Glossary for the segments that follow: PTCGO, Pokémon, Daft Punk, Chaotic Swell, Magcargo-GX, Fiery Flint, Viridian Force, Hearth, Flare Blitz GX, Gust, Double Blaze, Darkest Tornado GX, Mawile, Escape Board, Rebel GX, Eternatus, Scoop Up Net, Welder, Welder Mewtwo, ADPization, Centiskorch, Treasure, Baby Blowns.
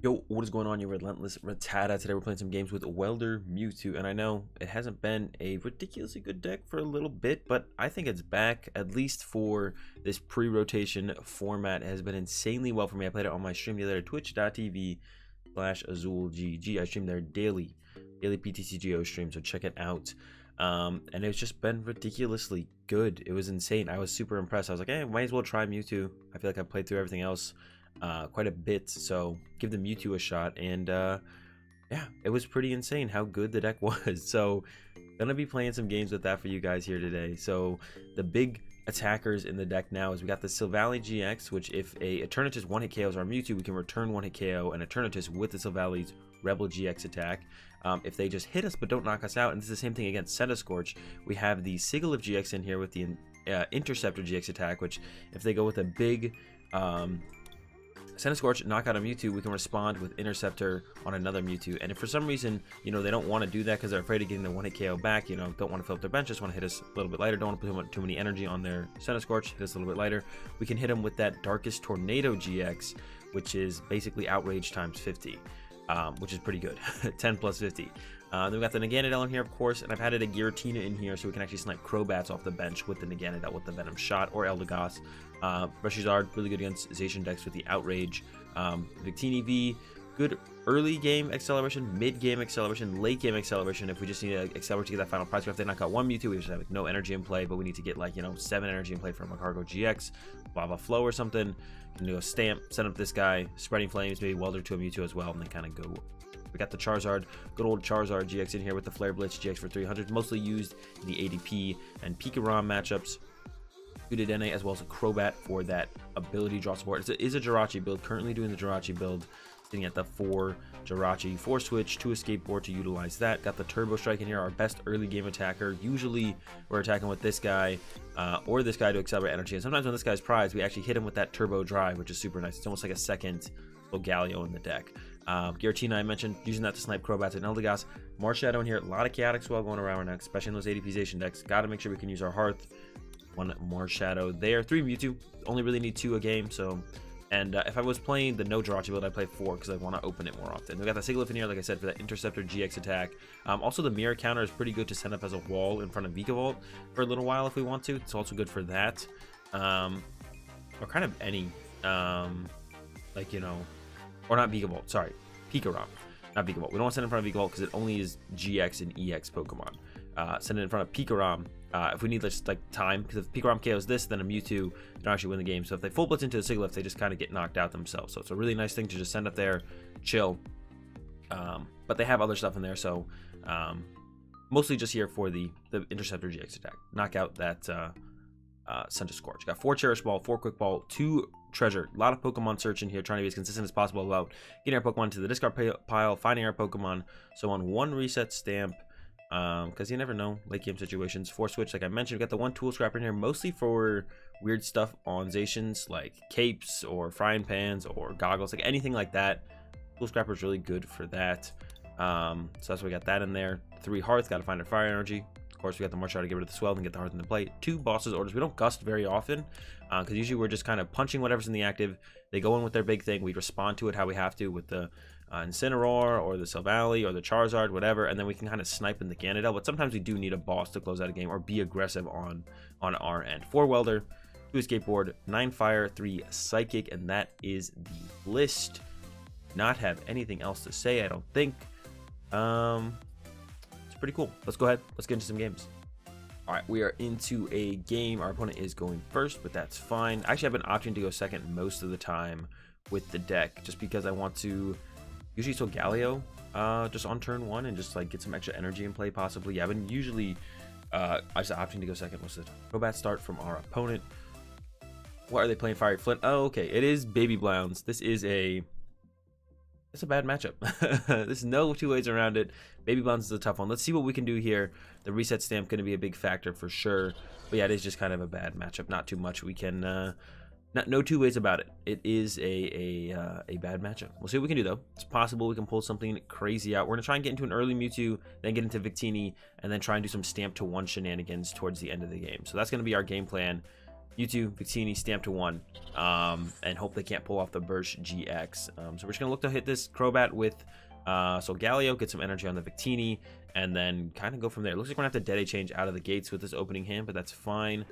Yo, what is going on, you relentless Rattata? Today we're playing some games with Welder Mewtwo, and I know it hasn't been a ridiculously good deck for a little bit, but I think it's back, at least for this pre-rotation format. It has been insanely well for me. I played it on my stream the other day, twitch.tv/azulgg. I stream their daily PTCGO stream, so check it out. And it's just been ridiculously good. It was insane. I was super impressed. I was like, hey, might as well try Mewtwo. I feel like I played through everything else quite a bit, so give the Mewtwo a shot. And yeah, it was pretty insane how good the deck was, so gonna be playing some games with that for you guys here today. So the big attackers in the deck now is we got the Silvally GX, which if a Eternatus one hit KOs our Mewtwo, we can return one hit KO an Eternatus with the Silvally's Rebel GX attack if they just hit us but don't knock us out. And this is the same thing against Centiskorch. We have the Sigilif GX in here with the Interceptor GX attack, which if they go with a big Centiskorch, knock out a Mewtwo, we can respond with Interceptor on another Mewtwo. And if for some reason, you know, they don't want to do that because they're afraid of getting the one hit KO back, you know, don't want to fill up their bench, just want to hit us a little bit lighter, don't want to put too many energy on their Centiskorch, hit us a little bit lighter, we can hit them with that Darkest Tornado GX, which is basically Outrage times 50, which is pretty good. 10 plus 50. Then we got the Naganadel in here, of course, and I've added a Giratina in here so we can actually snipe Crobats off the bench with the Naganadel with the Venom Shot, or Eldegoss. Reshizard, really good against Zacian decks with the Outrage. Victini V, good early game acceleration, mid game acceleration, late game acceleration. If we just need to accelerate to get that final prize, if they knock out one Mewtwo, we just have like no energy in play, but we need to get like, you know, 7 energy in play from a Cargo GX, Lava Flow or something. Can do a Stamp, set up this guy, Spreading Flames, maybe Welder to a Mewtwo as well, and then kind of go. We got the Charizard, good old Charizard GX in here with the Flare Blitz GX for 300, mostly used in the ADP and Pikarom matchups. Dedenne as well as a Crobat for that ability draw support. It is a Jirachi build, currently doing the Jirachi build, sitting at the 4 Jirachi, 4 switch, 2 escape board to utilize that. Got the Turbo Strike in here, our best early game attacker. Usually we're attacking with this guy or this guy to accelerate energy, and sometimes when this guy's prized, we actually hit him with that Turbo Drive, which is super nice. It's almost like a second Solgaleo in the deck. Giratina, I mentioned, using that to snipe Crobats and Eldegoss. Marshadow in here, a lot of Chaotic Swell going around right now, especially in those ADPization decks. Got to make sure we can use our Hearth. 1 Marshadow there. 3 Mewtwo, only really need 2 a game, so. And if I was playing the no Jirachi build, I'd play 4 because I want to open it more often. We got the Sigilif in here, like I said, for that Interceptor GX attack. Also, the mirror counter is pretty good to set up as a wall in front of Vikavolt for a little while if we want to. It's also good for that. Or kind of any, like, you know, or not Vikavolt, sorry, Pikarom, not Vikavolt. We don't want to send it in front of Vikavolt because it only is GX and EX Pokemon. Send it in front of Pikarom if we need just like time, because if Pikarom KOs this, then a Mewtwo can actually win the game. So if they full blitz into the Sigilif, they just kind of get knocked out themselves. So it's a really nice thing to just send up there, chill. But they have other stuff in there, so mostly just here for the Interceptor GX attack. Knock out that Centiskorch. Got 4 Cherish Ball, 4 Quick Ball, 2 Treasure. A lot of Pokemon search in here, trying to be as consistent as possible about getting our Pokemon to the discard pile, finding our Pokemon. So on 1 Reset Stamp, because you never know, late game situations. 4 switch, like I mentioned. We got the 1 tool scrapper in here, mostly for weird stuff on Zacians, like capes or frying pans or goggles, like anything like that. Tool scrapper is really good for that. So that's why we got that in there. 3 Hearth, got to find our fire energy. Of course, we got the March out to get rid of the swell and get the Hearth into play. 2 Boss's Orders. We don't gust very often because usually we're just kind of punching whatever's in the active. They go in with their big thing. We respond to it how we have to with the Incineroar or the Silvally or the Charizard, whatever, and then we can kind of snipe in the Ganondorf. But sometimes we do need a boss to close out a game or be aggressive on our end. 4 Welder, 2 Escape Board, 9 Fire, 3 Psychic, and that is the list. Not have anything else to say, I don't think. It's pretty cool. Let's go ahead. Let's get into some games. All right, we are into a game. Our opponent is going first, but that's fine. Actually, I've been opting to go second most of the time with the deck, just because I want to. Usually Solgaleo just on turn 1 and just like get some extra energy in play possibly. Yeah, I've been usually just opting to go second most of the time. Crobat start from our opponent. What are they playing? Fiery Flint. Oh, okay. It is Baby Blowns. This is a bad matchup. There's no two ways around it. Baby Blowns is a tough one. Let's see what we can do here. The reset stamp going to be a big factor for sure. But yeah, it is just kind of a bad matchup. Not too much we can no two ways about it. It is a bad matchup. We'll see what we can do though. It's possible we can pull something crazy out. We're gonna try and get into an early Mewtwo, then get into Victini, and then try and do some stamp to 1 shenanigans towards the end of the game. So that's gonna be our game plan. Mewtwo, Victini, Stamp to 1, and hope they can't pull off the Burst GX. So we're just going to look to hit this Crobat with Solgaleo, get some energy on the Victini, and then kind of go from there. It looks like we're going to have to Dedenne change out of the gates with this opening hand, but that's fine.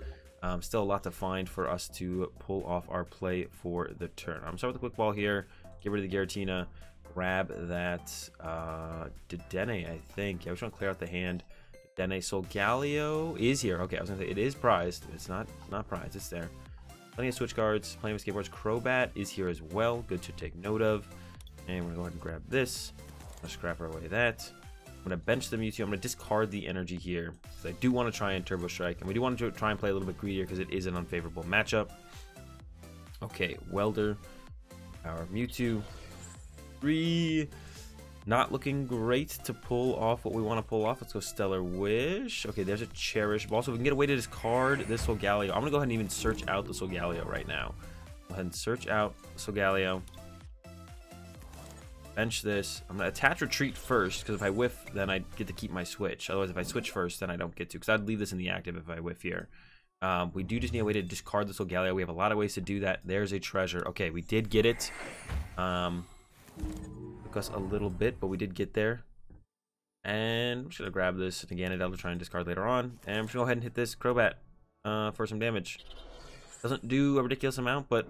Still a lot to find for us to pull off our play for the turn. I'm starting with the Quick Ball here, get rid of the Giratina, grab that Dedenne, I think. Yeah, I was trying to clear out the hand. Dedenne, Solgaleo is here. Okay, I was going to say it is prized. It's not prized. It's there. Plenty of switch cards, plenty of escape boards. Crobat is here as well. Good to take note of. And we're going to go ahead and grab this. Let's scrap our way that. I'm going to bench the Mewtwo. I'm going to discard the energy here, because I do want to try and Turbo Strike. And we do want to try and play a little bit greedier, because it is an unfavorable matchup. Okay, Welder. Our Mewtwo. 3. Not looking great to pull off what we want to pull off. Let's go Stellar Wish. Okay, there's a Cherish Ball. So if we can get away to discard this Solgaleo. I'm going to go ahead and even search out the Solgaleo right now. Go ahead and search out Solgaleo. Bench this. I'm going to attach retreat first, because if I whiff, then I get to keep my switch. Otherwise, if I switch first, then I don't get to, because I'd leave this in the active if I whiff here. We do just need a way to discard the Solgaleo. We have a lot of ways to do that. There's a treasure. Okay, we did get it. Took us a little bit, but we did get there. And I'm just going to grab this Naganadel to try and discard later on. And I'm just going to go ahead and hit this Crobat for some damage. Doesn't do a ridiculous amount, but...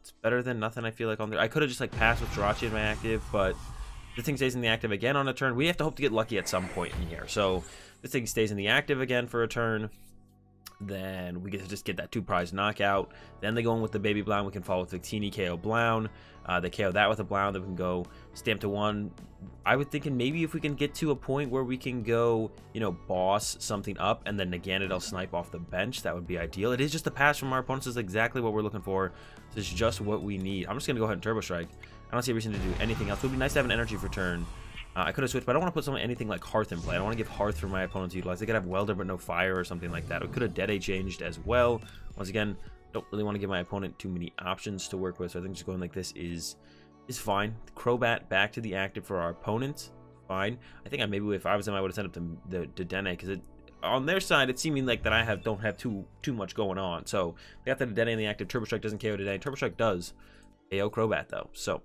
it's better than nothing, I feel like, on there. I could have just like passed with Jirachi in my active, but this thing stays in the active again on a turn. We have to hope to get lucky at some point in here. So this thing stays in the active again for a turn. Then we get to just get that 2 prize knockout. Then they go in with the Baby Blown. We can follow with Victini, KO Blown. They KO that with a Blown. Then we can go Stamp to 1. I was thinking maybe if we can get to a point where we can go, you know, boss something up and then Naganadel snipe off the bench, that would be ideal. It is just a pass from our opponents. Is exactly what we're looking for. This is just what we need. I'm just gonna go ahead and Turbo Strike. I don't see a reason to do anything else. It would be nice to have an energy for turn. I could have switched, but I don't want to put something anything like Hearth in play. I don't want to give Hearth for my opponent to utilize. They could have Welder but no Fire or something like that. We could have Dedenne changed as well. Once again, don't really want to give my opponent too many options to work with, so I think just going like this is fine. Crobat back to the active for our opponent. Fine. I think I maybe if I was him, I would have sent up the Dedenne, because it on their side it's seeming like that I don't have too much going on. So they got the Dedenne in the active. Turbo Strike doesn't KO Dedenne. Turbo Strike does KO Crobat though. So.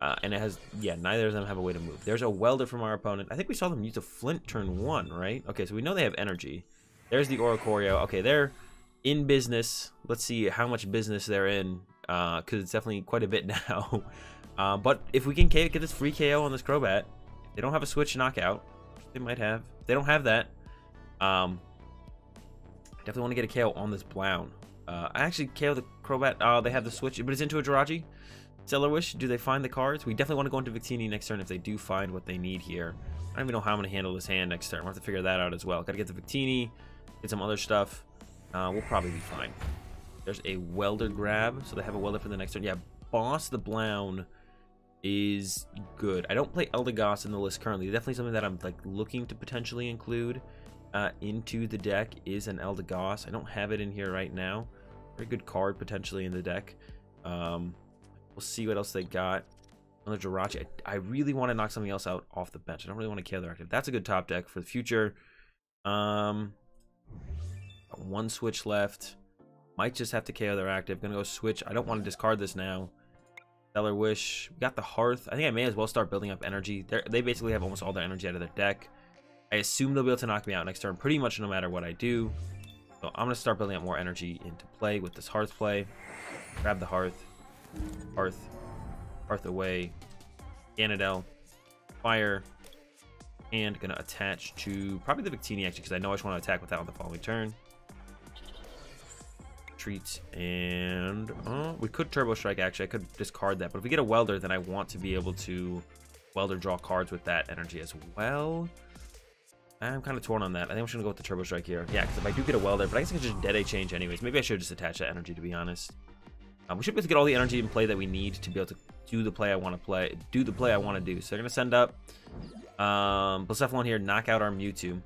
And it has, yeah, neither of them have a way to move. There's a Welder from our opponent. I think we saw them use a Flint turn 1, right? Okay, so we know they have energy. There's the Oricorio. Okay, they're in business. Let's see how much business they're in, because it's definitely quite a bit now. But if we can get this free KO on this Crobat, they don't have a switch knockout. They might have. If they don't have that. Definitely want to get a KO on this Blown. I actually KO the Crobat. They have the switch, but it's into a Jirachi. Stellar Wish, do they find the cards? We definitely want to go into Victini next turn if they do find what they need here. I don't even know how I'm going to handle this hand next turn. We'll have to figure that out as well. Got to get the Victini, get some other stuff. We'll probably be fine. There's a Welder grab, so they have a Welder for the next turn. Yeah, Boss the Blown is good. I don't play Eldegoss in the list currently. Definitely something that I'm like looking to potentially include into the deck is an Eldegoss. I don't have it in here right now. Very good card potentially in the deck. We'll see what else they got. Another Jirachi. I really want to knock something else out off the bench. I don't really want to kill their active. That's a good top deck for the future. One switch left. Might just have to KO their active. Gonna go switch. I don't want to discard this now. Stellar Wish. We got the Hearth. I think I may as well start building up energy. They basically have almost all their energy out of their deck. I assume they'll be able to knock me out next turn pretty much no matter what I do. So I'm gonna start building up more energy into play with this Hearth play. Grab the Hearth. Hearth away, Ganadel, Fire, and gonna attach to probably the Victini actually, because I know I just want to attack with that on the following turn. Retreat, and we could Turbo Strike actually. I could discard that, but if we get a Welder, then I want to be able to Welder draw cards with that energy as well. I'm kind of torn on that. I think I'm just gonna go with the Turbo Strike here. Yeah, because if I do get a Welder, but I guess I could just Dedenne change anyways. Maybe I should just attach that energy to be honest. We should be able to get all the energy in play that we need to be able to do the play I want to play. Do the play I want to do. So they're going to send up Blacephalon here, knock out our Mewtwo.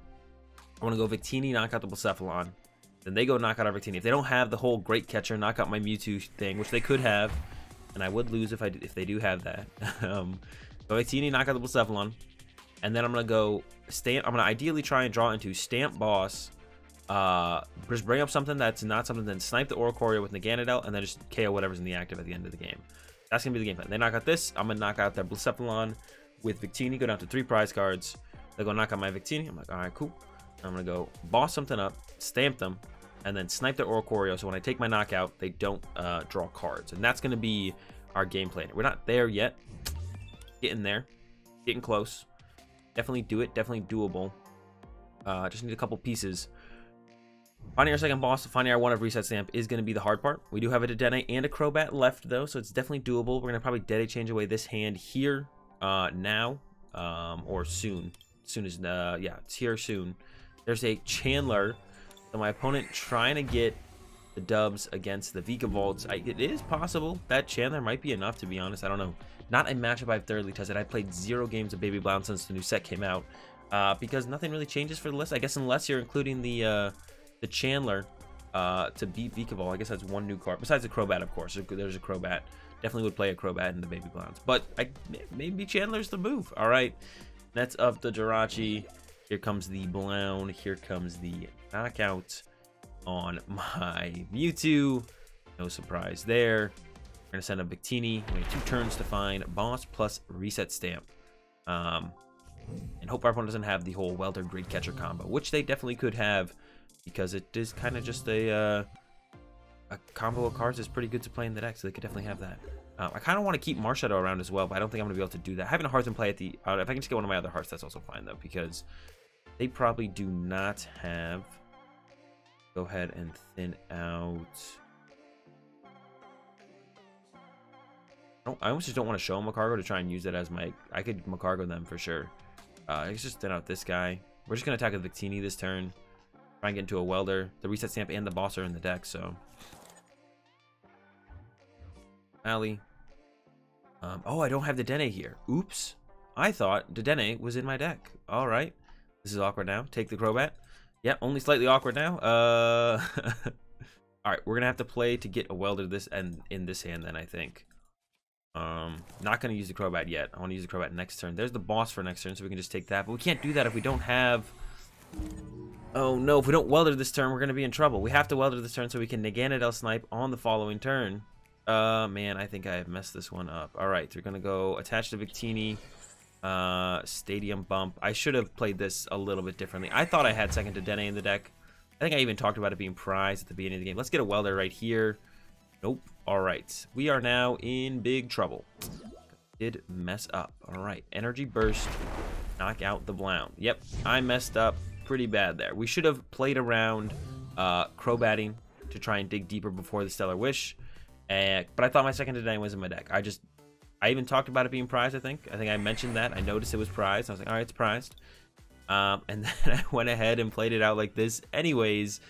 I want to go Victini, knock out the Blacephalon. Then they go knock out our Victini. If they don't have the whole Great Catcher, knock out my Mewtwo thing, which they could have. And I would lose if they do have that. Go Victini, knock out the Blacephalon. And then I'm going to go... I'm going to ideally try and draw into Stamp Boss, just bring up something that's not something, then snipe the Oricorio with Naganadel, and then just KO whatever's in the active at the end of the game. That's gonna be the game plan. They knock out this, I'm gonna knock out that Blacephalon with Victini, go down to 3 prize cards. They're gonna knock out my Victini. I'm like, all right, cool. I'm gonna go boss something up, stamp them, and then snipe their Oricorio, so when I take my knockout, they don't draw cards. And that's gonna be our game plan. We're not there yet. Getting there, getting close. Definitely do it, definitely doable. Just need a couple pieces. Finding our second boss, finding our one of Reset Stamp is going to be the hard part. We do have a Dedenne and a Crobat left, though, so it's definitely doable. We're going to probably Dedenne change away this hand here now, or soon. Soon as, yeah, it's here soon. There's a Chandler. So my opponent trying to get the dubs against the Vikavolts. It is possible that Chandler might be enough, to be honest. I don't know. Not a matchup I've thoroughly tested. I played 0 games of Baby Blowns since the new set came out, because nothing really changes for the list. I guess unless you're including the Chandler to beat Vikavolt. I guess that's one new card besides the Crobat, of course. There's a Crobat. Definitely would play a Crobat in the Baby Blowns, but maybe Chandler's the move. All right, that's up the Jirachi. Here comes the Blown. Here comes the knockout on my Mewtwo. No surprise there. We're gonna send a Victini. We have 2 turns to find boss plus Reset Stamp. And hope our opponent doesn't have the whole Welder Great Catcher combo, which they definitely could have, because it is kind of just a combo of cards that's pretty good to play in the deck, so they could definitely have that. I kind of want to keep Marshadow around as well, but I don't think I'm going to be able to do that. Having a Hearth in play at the... if I can just get one of my other Hearths, that's also fine, though, because they probably do not have... Go ahead and thin out... I almost just don't want to show Macargo to try and use it as my... I could Macargo them for sure. Let's just thin out this guy. We're just going to attack with Victini this turn. Try and get into a Welder. The Reset Stamp and the boss are in the deck, so. Alley. Oh, I don't have Dedenne here. Oops. I thought Dedenne was in my deck. All right. This is awkward now. Take the Crobat. Yeah, only slightly awkward now. All right, we're going to have to play to get a Welder this and in this hand then, I think. Not going to use the Crobat yet. I want to use the Crobat next turn. There's the boss for next turn, so we can just take that. But we can't do that if we don't have... Oh no, if we don't Welder this turn, we're going to be in trouble. We have to Welder this turn so we can Naganadel snipe on the following turn. Man, I think I have messed this one up. All right, they're going to go attach to Victini. Stadium Bump. I should have played this a little bit differently. I thought I had second Dedenne in the deck. I think I even talked about it being prized at the beginning of the game. Let's get a Welder right here. Nope. All right. We are now in big trouble. Did mess up. All right. Energy Burst. Knock out the Blown. Yep, I messed up. Pretty bad there. We should have played around Crobatting to try and dig deeper before the Stellar Wish, but I thought my second Dedenne was in my deck. I even talked about it being prized. I think I mentioned that. I noticed it was prized. I was like, all right, it's prized, and then I went ahead and played it out like this anyways,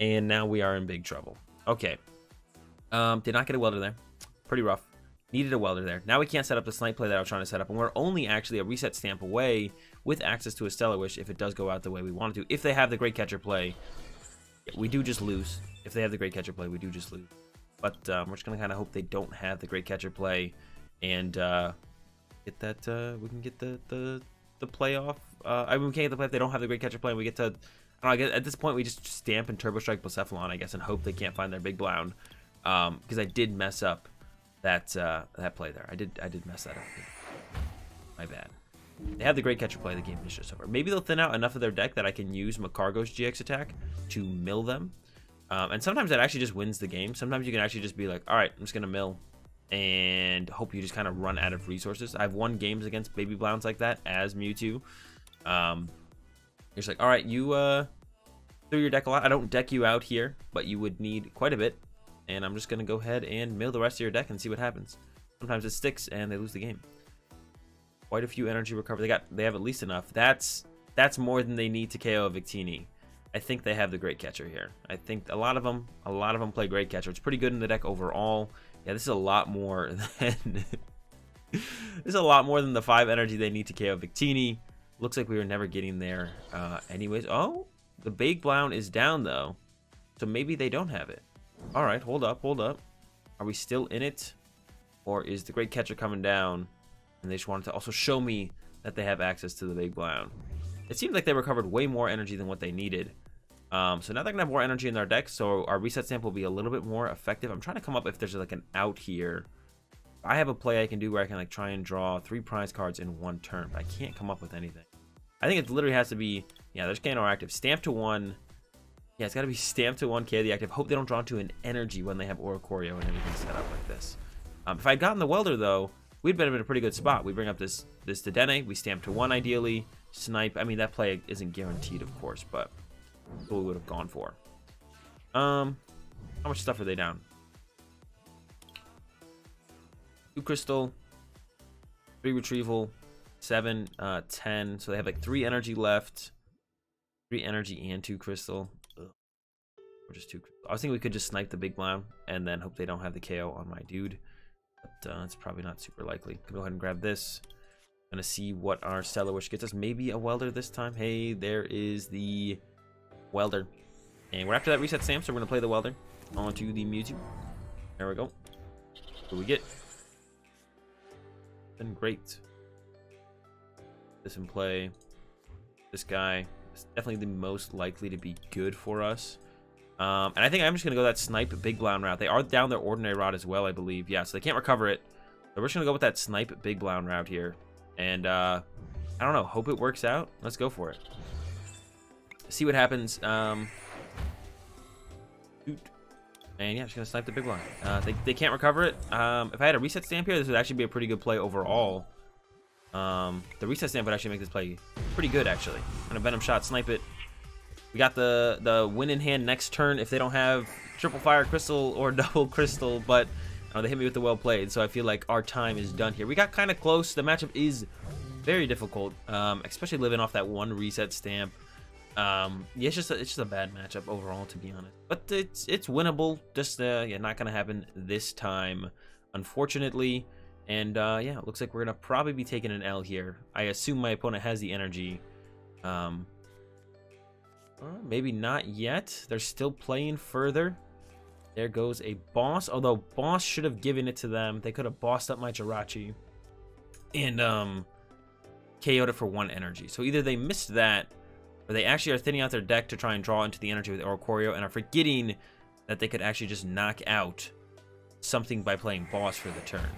and now we are in big trouble. Okay, did not get a Welder there. Pretty rough. Needed a Welder there. Now we can't set up the snipe play that I was trying to set up, and we're only actually a Reset Stamp away with access to a Stellar Wish if it does go out the way we want it to. If they have the Great Catcher play, we do just lose. If they have the Great Catcher play, we do just lose. But we're just going to kind of hope they don't have the Great Catcher play, and get that. We can get the playoff. I mean, we can't get the play if they don't have the Great Catcher play. And we get to, I guess at this point, we just stamp and Turbo Strike Blacephalon, I guess, and hope they can't find their big Blown, because I did mess up that play there. I did mess that up. My bad. They have the Great Catcher play. The game is just over. Maybe they'll thin out enough of their deck that I can use Macargo's GX attack to mill them, and sometimes that actually just wins the game. Sometimes you can actually just be like, all right, I'm just gonna mill and hope you just kind of run out of resources. I've won games against Baby Blowns like that as Mewtwo. You're just like, all right, you threw your deck a lot. I don't deck you out here, but you would need quite a bit, and I'm just gonna go ahead and mill the rest of your deck and see what happens. Sometimes it sticks and they lose the game. Quite a few energy recovery. They have at least enough. That's more than they need to KO Victini. I think they have the Great Catcher here. I think a lot of them play Great Catcher. It's pretty good in the deck overall. Yeah, this is a lot more than the 5 energy they need to KO Victini. Looks like we were never getting there anyways. Oh, the Big Blown is down though. So maybe they don't have it. All right, hold up. Are we still in it? Or is the Great Catcher coming down? And they just wanted to also show me that they have access to the Big Blown. It seems like they recovered way more energy than what they needed. So now they're gonna have more energy in their deck, so our reset stamp will be a little bit more effective. I'm trying to come up if there's like an out here. I have a play I can do where I can like try and draw 3 prize cards in 1 turn, but I can't come up with anything. I think it literally has to be, yeah, there's K&R active, stamp to 1. Yeah, it's got to be stamp to 1, K the active. Hope they don't draw to an energy when they have Oricorio and everything set up like this. If I'd gotten the Welder though, we'd been in a pretty good spot. We bring up this Dedenne, we stamp to 1 ideally, snipe. I mean, that play isn't guaranteed, of course, but that's what we would have gone for. How much stuff are they down? 2 crystal, 3 retrieval, 7, 10. So they have like 3 energy left. 3 energy and 2 crystal. Ugh. Or just 2 crystal. I was thinking we could just snipe the big blind and then hope they don't have the KO on my dude. But it's probably not super likely. Can go ahead and grab this. Gonna see what our Stellar Wish gets us. Maybe a Welder this time. Hey, there is the Welder. And we're after that reset stamp, so we're gonna play the Welder onto the Mewtwo. There we go. What do we get? Been great. This in play. This guy is definitely the most likely to be good for us. And I think I'm just gonna go that snipe big blind route. They are down their ordinary route as well, I believe. Yeah, so they can't recover it. So we're just gonna go with that snipe big blind route here. And I don't know, hope it works out. Let's go for it. See what happens. And yeah, just gonna snipe the big blind. They can't recover it. If I had a reset stamp here, this would actually be a pretty good play overall. The reset stamp would actually make this play pretty good, actually. I'm gonna venom shot, snipe it. We got the win in hand next turn if they don't have triple fire crystal or double crystal, but they hit me with the well played, so I feel like our time is done here. We got kind of close. The matchup is very difficult, especially living off that 1 reset stamp. Yeah, it's just a bad matchup overall, to be honest, but it's winnable. Just yeah, not gonna happen this time, unfortunately. And yeah, it looks like we're gonna probably be taking an L here. I assume my opponent has the energy. Maybe not yet. They're still playing further. There goes a boss, although boss should have given it to them. They could have bossed up my Jirachi and KO'd it for 1 energy. So either they missed that, but they actually are thinning out their deck to try and draw into the energy with Oricorio and are forgetting that they could actually just knock out something by playing boss for the turn.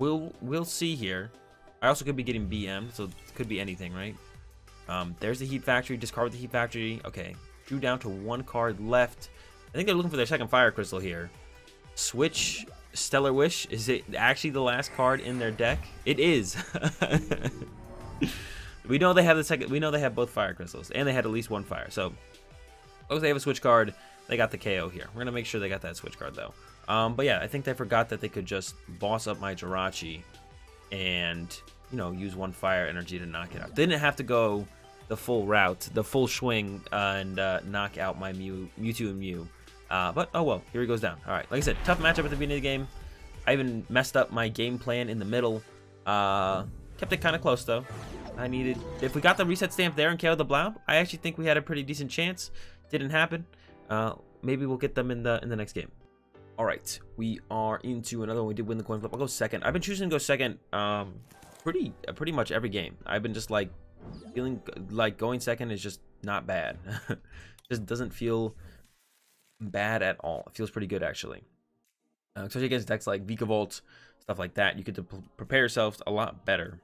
We'll see here. I also could be getting BM, so it could be anything, right? There's the Heat Factory. Discard the Heat Factory. Okay, drew down to 1 card left. I think they're looking for their 2nd Fire Crystal here. Switch Stellar Wish. Is it actually the last card in their deck? It is. We know they have the second. We know they have both Fire Crystals, and they had at least 1 Fire. So, as long as they have a switch card, they got the KO here. We're gonna make sure they got that switch card though. But yeah, I think they forgot that they could just boss up my Jirachi, and use 1 fire energy to knock it out. They didn't have to go the full route, the full swing, and knock out my Mewtwo and Mew. But oh well, here he goes down. All right, like I said, tough matchup at the beginning of the game. I even messed up my game plan in the middle. Kept it kind of close though. If we got the reset stamp there and KO'd the Blound, I actually think we had a pretty decent chance. Didn't happen. Maybe we'll get them in the next game. All right, we are into another one. We did win the coin flip. I'll go second. I've been choosing to go second pretty much every game. I've been just like feeling like going second is just not bad. Just doesn't feel bad at all. It feels pretty good, actually. Especially against decks like Vikavolt, stuff like that. You get to prepare yourselves a lot better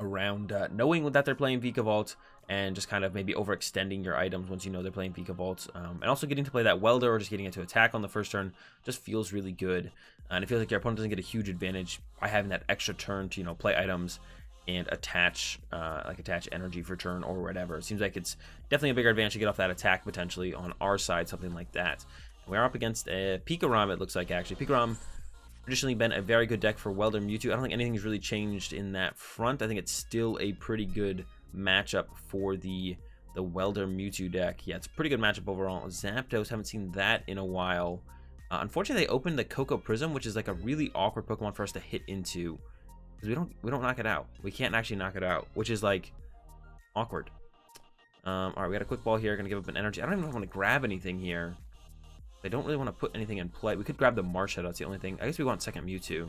around knowing that they're playing Vikavolt, and just kind of maybe overextending your items once you know they're playing Vikavolt. And also getting to play that Welder or just getting it to attack on the first turn just feels really good. And it feels like your opponent doesn't get a huge advantage by having that extra turn to, play items and attach, attach energy for turn or whatever. It seems like it's definitely a bigger advantage to get off that attack potentially on our side, something like that. And we're up against a Pikarom, it looks like, actually. Pikarom traditionally been a very good deck for Welder Mewtwo. I don't think anything's really changed in that front. I think it's still a pretty good matchup for the Welder Mewtwo deck. Yeah, it's a pretty good matchup overall. Zapdos, haven't seen that in a while. Unfortunately, they opened the Coco Prism, which is like a really awkward Pokemon for us to hit into, because we don't knock it out. We can't actually knock it out, which is like awkward. All right, we got a quick ball here. Gonna give up an energy. I don't even want to grab anything here. They don't really want to put anything in play. We could grab the Marsh Head. That's the only thing. I guess we want second Mewtwo.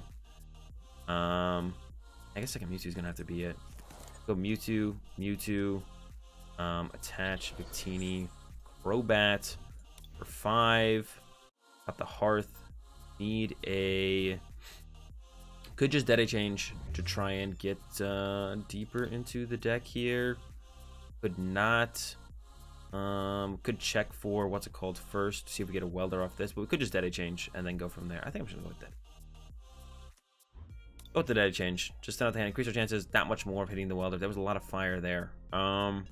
I guess second Mewtwo is gonna have to be it. Go Mewtwo, attach, Victini, Crobat for 5. Got the Hearth. Need a... Could just Dedenne change to try and get deeper into the deck here. Could not. Could check for what's it called first, see if we get a Welder off this, but we could just Dedenne change and then go from there. I think I'm just gonna go with that. Go with the Dedenne change. Just another hand. Increase our chances that much more of hitting the Welder. There was a lot of fire there. And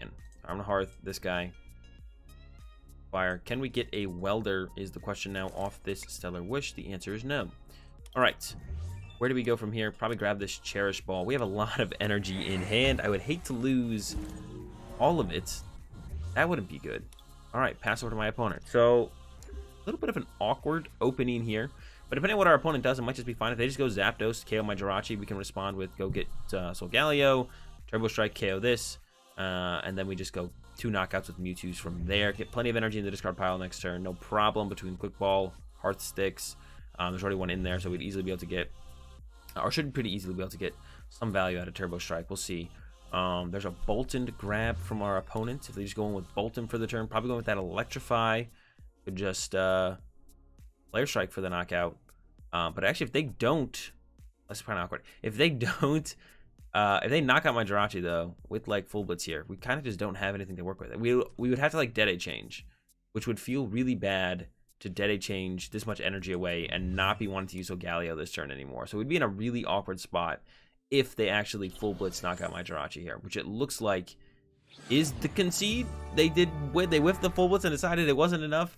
I'm gonna Hearth this guy. Fire. Can we get a Welder is the question now off this Stellar Wish? The answer is no. All right, where do we go from here? Probably grab this Cherish Ball. We have a lot of energy in hand. I would hate to lose all of it. That wouldn't be good. All right, pass over to my opponent. So a little bit of an awkward opening here, but depending on what our opponent does, it might just be fine. If they just go Zapdos, KO my Jirachi, we can respond with go get Solgaleo, Turbo Strike, KO this, and then we just go 2 knockouts with Mewtwo's from there. Get plenty of energy in the discard pile next turn. No problem between Quick Ball, Hearth Sticks. There's already one in there, so we'd easily be able to get, or should pretty easily be able to get some value out of Turbo Strike. We'll see. There's a Bolton to grab from our opponent. If they just go in with Bolton for the turn, probably going with that Electrify. Could just Flare Strike for the knockout. But actually, if they don't, that's kind of awkward. If they don't, if they knock out my Jirachi though, with like full blitz here, we kind of just don't have anything to work with. We would have to like Dedenne change, which would feel really bad to Dedenne change this much energy away and not be wanting to use Solgaleo this turn anymore. So we'd be in a really awkward spot if they actually full blitz knock out my Jirachi here, which it looks like is the concede. They did, they whiffed the full blitz and decided it wasn't enough.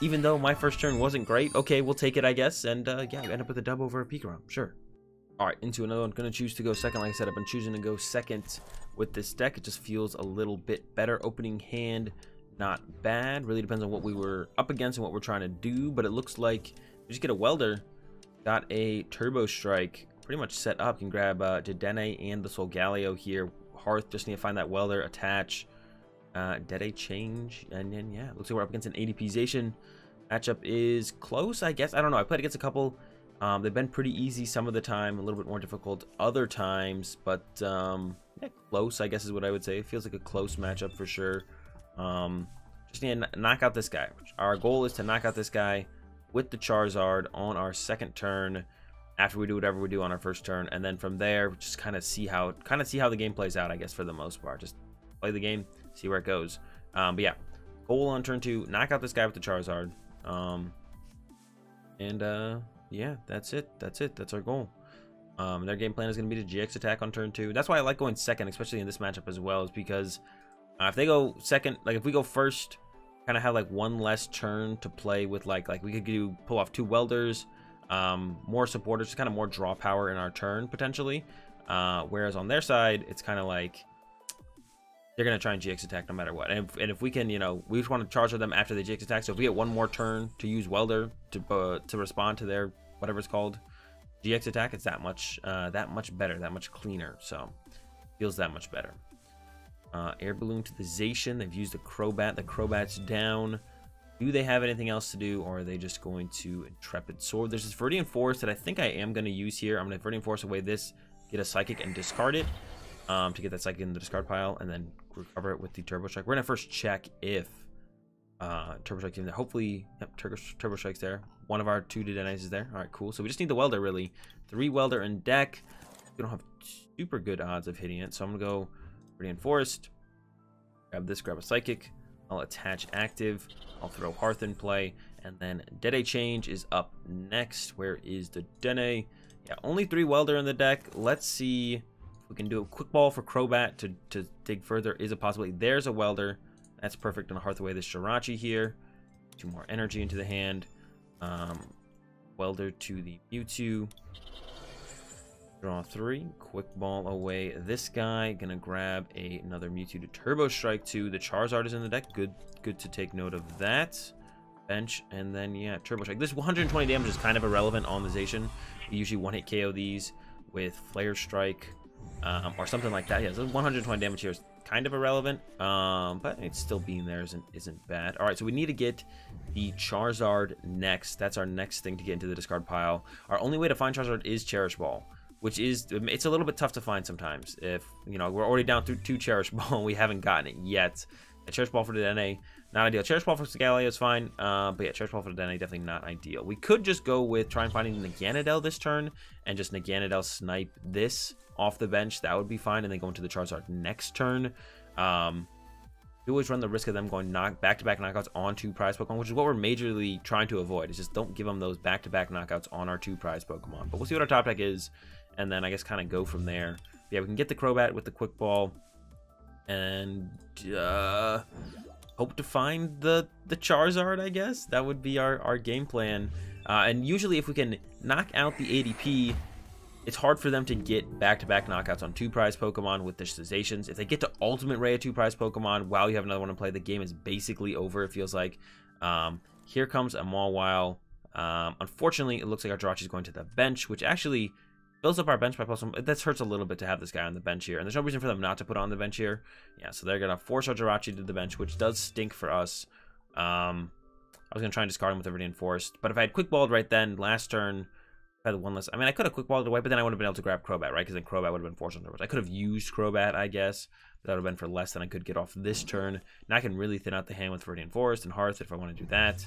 Even though my first turn wasn't great, okay, we'll take it, I guess. And yeah, we end up with a dub over a Pikarom, sure. All right, into another one. Gonna choose to go second. Like I said, I've been choosing to go second with this deck. It just feels a little bit better. Opening hand, not bad. Really depends on what we were up against and what we're trying to do, but it looks like we just get a Welder, got a Turbo Strike, pretty much set up. You can grab Dedenne and the Solgaleo here. Hearth, just need to find that Welder, attach, Dedenne change, and then yeah, looks like we're up against an ADPization. Matchup is close, I guess. I don't know, I played against a couple. They've been pretty easy some of the time, a little bit more difficult other times, but yeah, close, I guess is what I would say. It feels like a close matchup for sure. Just need to knock out this guy. Our goal is to knock out this guy with the Charizard on our second turn after we do whatever we do on our first turn. And then from there, just kind of see how the game plays out, I guess, for the most part. Just play the game, see where it goes. But yeah, goal on turn 2, knock out this guy with the Charizard. Yeah, that's it. That's our goal. Their game plan is going to be to GX attack on turn 2. That's why I like going second, especially in this matchup as well, is because if they go second, like if we go first, kind of have like one less turn to play with, like we could do pull off 2 Welders, more supporters, just kind of more draw power in our turn potentially. Whereas on their side, it's kind of like they're going to try and GX attack no matter what. And if we can, you know, we just want to charge them after the GX attack. So if we get one more turn to use Welder to respond to their, whatever it's called, GX attack, it's that much better, that much cleaner. So feels that much better. Air Balloon to the Zacian. They've used the Crobat. The Crobat's down. Do they have anything else to do, or are they just going to Intrepid Sword? There's this Viridian Force that I think I am going to use here. I'm going to Viridian Force away this, get a Psychic and discard it. To get that Psychic in the discard pile and then recover it with the Turbo Strike. We're gonna first check if Turbo Strike's in there. Hopefully, yep, Turbo Strike's there. One of our 2 Dedenne's is there. All right, cool. So we just need the Welder, really. 3 Welder in deck. We don't have super good odds of hitting it, so I'm gonna go Viridian Force. Grab this, grab a Psychic. I'll attach active. I'll throw Hearth in play, and then Dedenne change is up next. Where is the Dedenne? Yeah, only 3 Welder in the deck. Let's see. We can do a Quick Ball for Crobat to dig further is a possibility. There's a Welder. That's perfect. On Hearth away this Jirachi here. 2 more energy into the hand. Welder to the Mewtwo. Draw 3. Quick Ball away this guy. Gonna grab another Mewtwo to Turbo Strike 2. The Charizard is in the deck. Good to take note of that. Bench, and then yeah, Turbo Strike. This 120 damage is kind of irrelevant on the Zacian. We usually 1-hit KO these with Flare Strike. Or something like that. Yeah, so 120 damage here is kind of irrelevant, but it's still being there isn't bad. All right, so we need to get the Charizard next. That's our next thing to get into the discard pile. Our only way to find Charizard is Cherish Ball, which is, it's a little bit tough to find sometimes. If, you know, we're already down through 2 Cherish Ball and we haven't gotten it yet. A Cherish Ball for the Dedenne, not ideal. Cherish Ball for Solgaleo is fine, but yeah, Cherish Ball for the Dedenne, definitely not ideal. We could just go with trying finding Naganadel this turn and just Naganadel snipe this off the bench. That would be fine, and then go into the Charizard next turn. You always run the risk of them going back-to-back knockouts on 2 prize Pokemon, which is what we're majorly trying to avoid. Is just don't give them those back-to-back knockouts on our 2 prize Pokemon. But we'll see what our top deck is, and then I guess kind of go from there. But yeah, we can get the Crobat with the Quick Ball, and hope to find the Charizard, I guess. That would be our game plan. And usually if we can knock out the ADP, it's hard for them to get back-to-back knockouts on 2 prize Pokemon with their cessations. If they get to Ultimate Ray of 2 prize Pokemon, wow, you have another one in play. The game is basically over, it feels like. Here comes a Mawile. Unfortunately, it looks like our Jirachi is going to the bench, which actually builds up our bench by plus one. That hurts a little bit to have this guy on the bench here, and there's no reason for them not to put on the bench here. Yeah, so they're gonna force our Jirachi to the bench, which does stink for us. I was gonna try and discard him with the Viridian Force, but if I had Quick Balled right then, last turn, if I had one less. I mean, I could have Quick Balled away, but then I wouldn't have been able to grab Crobat, right? Because then Crobat would have been forced on the bench. I could have used Crobat, I guess. But that would have been for less than I could get off this turn. Now I can really thin out the hand with Viridian Force and Hearth if I want to do that,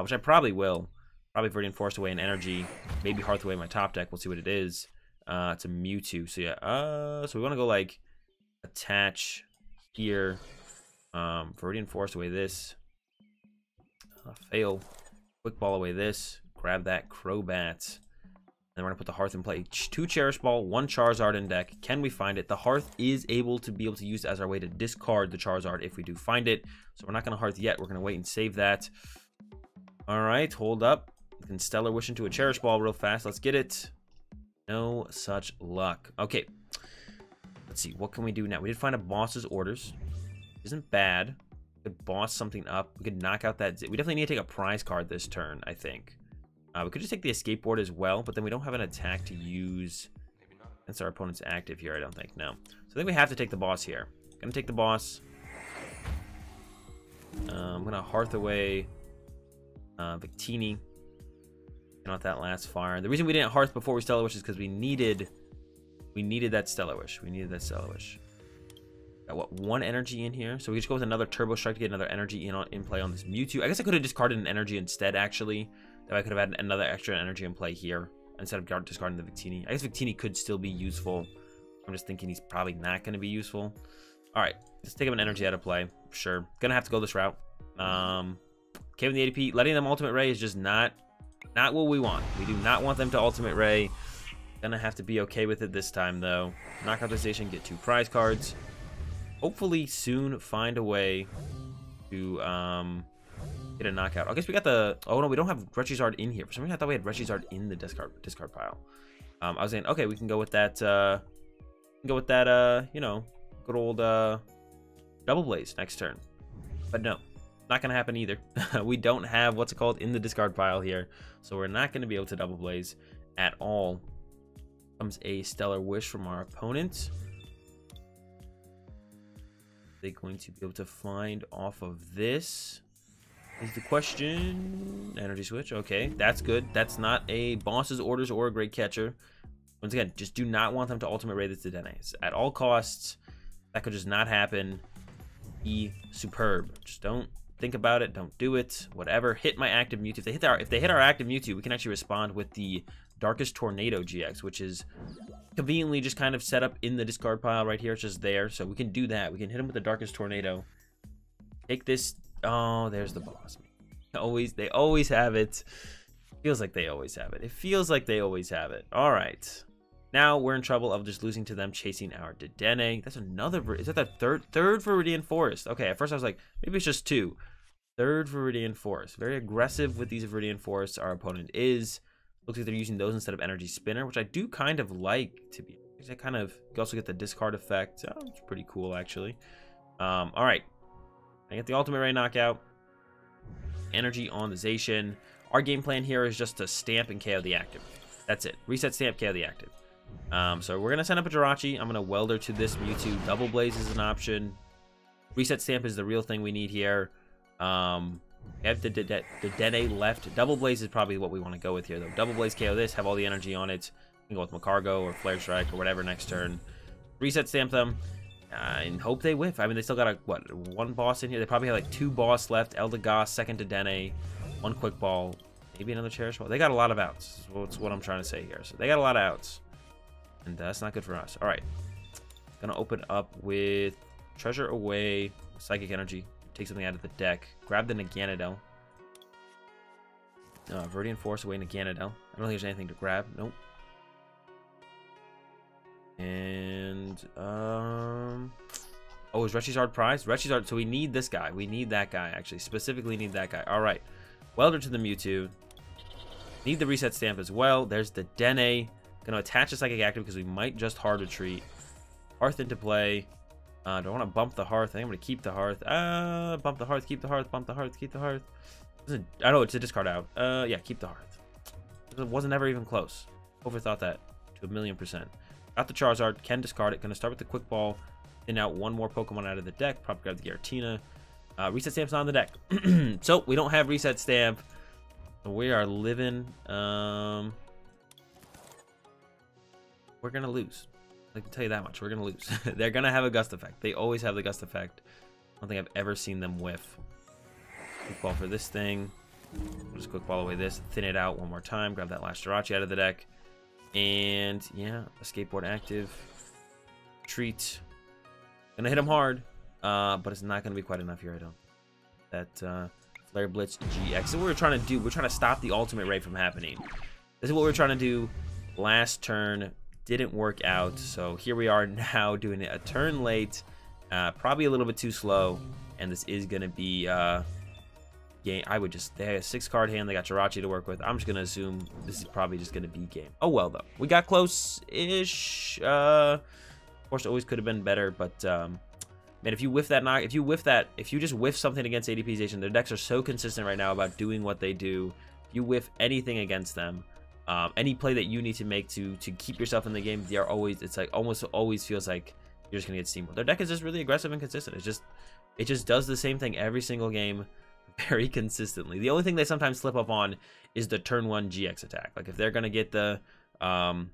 which I probably will. Probably Viridian Force away in energy, maybe Hearth away in my top deck. We'll see what it is. It's a Mewtwo. So yeah, so we want to go like attach here. Viridian Force away this. Fail. Quick Ball away this. Grab that Crobat. Then we're gonna put the Hearth in play. 2 Cherish Ball, 1 Charizard in deck. Can we find it? The Hearth is able to use as our way to discard the Charizard if we do find it. So we're not gonna Hearth yet. We're gonna wait and save that. All right, hold up. We can Stellar Wish into a Cherish Ball real fast. Let's get it. No such luck. Okay. Let's see. What can we do now? We did find a Boss's Orders. Isn't bad. We could boss something up. We could knock out that. We definitely need to take a prize card this turn, I think. We could just take the Escape Board as well, but then we don't have an attack to use. That's our opponent's active here, I don't think. No. So I think we have to take the boss here. I'm going to take the boss. I'm going to Hearth away Victini. Not that last fire. The reason we didn't Hearth before we Stellar Wish is because we needed that Stellar Wish. Got what, 1 energy in here? So we just go with another Turbo Strike to get another energy in play on this Mewtwo. I guess I could have discarded an energy instead, actually. That I could have had another extra energy in play here instead of discarding the Victini. I guess Victini could still be useful. I'm just thinking he's probably not going to be useful. All right, let's take him an energy out of play. Sure, gonna have to go this route. Caving the ADP, letting them Ultimate Ray is just not what we want. We do not want them to Ultimate Ray. Gonna have to be okay with it this time, though. Knock out the station, get 2 prize cards. Hopefully soon find a way to get a knockout. I guess we got the... Oh, no, we don't have Reshizard in here. For some reason, I thought we had Reshizard in the discard pile. I was saying, okay, we can go with that, you know, good old Double Blaze next turn. But no. Not gonna happen either. We don't have what's it called in the discard pile here, so we're not gonna be able to Double Blaze at all. Comes a Stellar Wish from our opponent. Are they going to be able to find off of this? Is the question. Energy switch. Okay, that's good. That's not a Boss's Orders or a Great Catcher. Once again, just do not want them to Ultimate Ray this Dedenne at all costs. That could just not happen. Superb. Just don't think about it, don't do it, whatever. Hit my active Mewtwo. If they hit our active Mewtwo, we can actually respond with the Darkest Tornado GX, which is conveniently just kind of set up in the discard pile right here. It's just there, so we can do that. We can hit him with the Darkest Tornado. Take this. Oh, there's the boss. They always have it. Feels like they always have it. It feels like they always have it. All right, now we're in trouble of just losing to them chasing our Dedenne. That's another. Is that the third Viridian Forest? Okay, at first I was like, maybe it's just 2. Third Viridian Forest. Very aggressive with these Viridian Forests our opponent is. Looks like they're using those instead of Energy Spinner, which I do kind of like, to be honest. I kind of, you also get the discard effect. Oh, it's pretty cool, actually. All right. I get the Ultimate Ray knockout. Energy on the Zacian. Our game plan here is just to stamp and KO the active. That's it. Reset, stamp, KO the active. So we're going to send up a Jirachi. I'm going to Welder to this Mewtwo. Double Blaze is an option. Reset Stamp is the real thing we need here. We have the Dedenne left. Double Blaze is probably what we want to go with here, though. Double Blaze, KO this, have all the energy on it. You can go with Macargo or Flare Strike or whatever next turn. Reset Stamp them and hope they whiff. I mean, they still got, one boss in here? They probably have, two boss left. Eldegoss, second Dedenne, one Quick Ball, maybe another Cherish Ball. They got a lot of outs. That's what I'm trying to say here. So they got a lot of outs, and that's not good for us. All right. Going to open up with Treasure Away, Psychic Energy. Take something out of the deck. Grab the Naganadel. Viridian Force away Naganadel. I don't think there's anything to grab. Nope. And oh, is Reshizard prize? Reshizard. So we need this guy. We need that guy actually. Specifically need that guy. All right. Welder to the Mewtwo. Need the reset stamp as well. There's the Dedenne. Gonna attach a psychic active because we might just hard retreat. Hearth into play. Don't want to bump the Hearth. I think I'm going to keep the Hearth. Bump the Hearth, keep the Hearth, bump the Hearth, keep the Hearth. I know it's a discard out. Yeah, keep the Hearth. It wasn't ever even close. Overthought that to 1,000,000%. Got the Charizard. Can discard it. Going to start with the Quick Ball. Thin out one more Pokemon out of the deck. Probably grab the Giratina. Reset Stamp's not on the deck. So we don't have Reset Stamp. We are living. We're going to lose. I can tell you that much. We're going to lose. They're going to have a Gust effect. They always have the Gust effect. I don't think I've ever seen them whiff. Quick Ball for this thing. We'll just Quick Ball away this. Thin it out one more time. Grab that last Jirachi out of the deck. And, yeah, a Skateboard active. Treat. Going to hit them hard. But it's not going to be quite enough here, I don't. That Flare Blitz GX. This is what we're trying to do. We're trying to stop the ultimate raid from happening. This is what we're trying to do last turn. Didn't work out, so here we are now doing it a turn late, probably a little bit too slow, and this is gonna be game. I would just, they had a 6-card hand, they got Jirachi to work with. I'm just gonna assume this is probably just gonna be game. Oh well, though, we got close ish of course, it always could have been better, but man, if you whiff that knock, if you just whiff something against ADP Zacian, their decks are so consistent right now about doing what they do. If you whiff anything against them, any play that you need to make to keep yourself in the game, they are always, it's like almost always feels like you're just gonna get steamrolled. Their deck is just really aggressive and consistent. It just does the same thing every single game very consistently. The only thing they sometimes slip up on is the turn one GX attack. Like if they're gonna get the the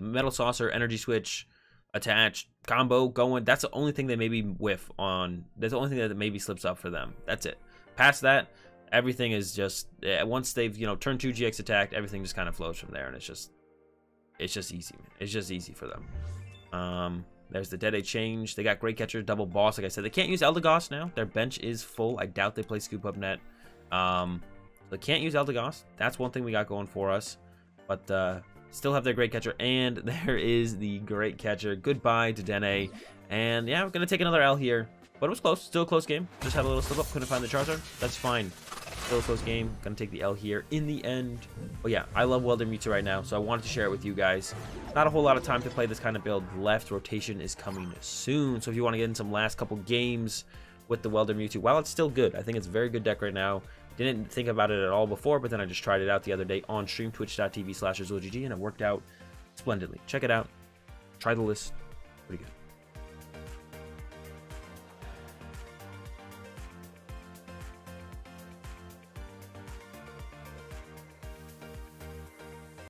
Metal Saucer energy switch attached combo going, that's the only thing they maybe whiff on. That's the only thing that maybe slips up for them. That's it. Past that, everything is just, once they've, turn 2 GX attacked, everything just kind of flows from there, and it's just easy, man. It's just easy for them. There's the Dedenne change. They got Great Catcher, double boss. Like I said, they can't use Eldegoss now. Their bench is full. I doubt they play Scoop Up Net. They can't use Eldegoss. That's one thing we got going for us, but still have their Great Catcher, and there is the Great Catcher. Goodbye to Dedenne, and yeah, we're going to take another L here. But it was close. Still a close game. Just had a little slip-up. Couldn't find the Charizard. That's fine. Still a close game. Gonna take the L here in the end. But yeah, I love Welder Mewtwo right now, so I wanted to share it with you guys. Not a whole lot of time to play this kind of build left. Rotation is coming soon. So if you want to get in some last couple games with the Welder Mewtwo, while it's still good, I think it's a very good deck right now. Didn't think about it at all before, but then I just tried it out the other day on stream, twitch.tv/RezulGG, and it worked out splendidly. Check it out. Try the list. Pretty good.